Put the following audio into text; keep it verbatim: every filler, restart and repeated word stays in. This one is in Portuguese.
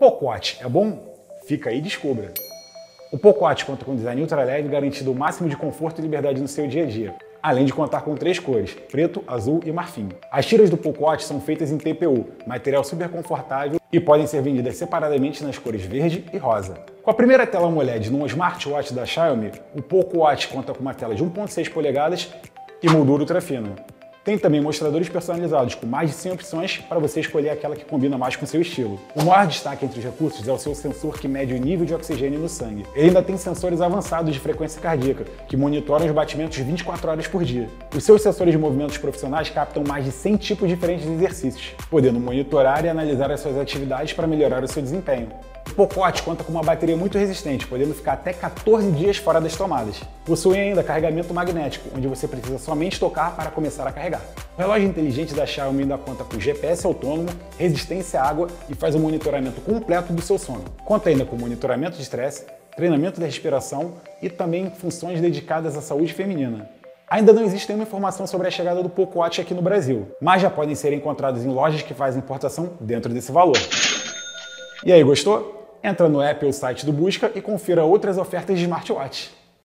Poco Watch é bom? Fica aí e descubra! O Poco Watch conta com design ultra leve, garantindo o máximo de conforto e liberdade no seu dia a dia, além de contar com três cores, preto, azul e marfim. As tiras do Poco Watch são feitas em T P U, material super confortável, e podem ser vendidas separadamente nas cores verde e rosa. Com a primeira tela MOLED num smartwatch da Xiaomi, o Poco Watch conta com uma tela de um ponto seis polegadas e moldura ultra fina. Tem também mostradores personalizados, com mais de cem opções para você escolher aquela que combina mais com seu estilo. O maior destaque entre os recursos é o seu sensor que mede o nível de oxigênio no sangue. Ele ainda tem sensores avançados de frequência cardíaca, que monitoram os batimentos vinte e quatro horas por dia. Os seus sensores de movimentos profissionais captam mais de cem tipos diferentes de exercícios, podendo monitorar e analisar as suas atividades para melhorar o seu desempenho. O Poco Watch conta com uma bateria muito resistente, podendo ficar até quatorze dias fora das tomadas. Possui ainda carregamento magnético, onde você precisa somente tocar para começar a carregar. O relógio inteligente da Xiaomi ainda conta com G P S autônomo, resistência à água e faz o monitoramento completo do seu sono. Conta ainda com monitoramento de estresse, treinamento da respiração e também funções dedicadas à saúde feminina. Ainda não existe nenhuma informação sobre a chegada do Poco Watch aqui no Brasil, mas já podem ser encontrados em lojas que fazem importação dentro desse valor. E aí, gostou? Entra no app ou site do Busca e confira outras ofertas de smartwatch.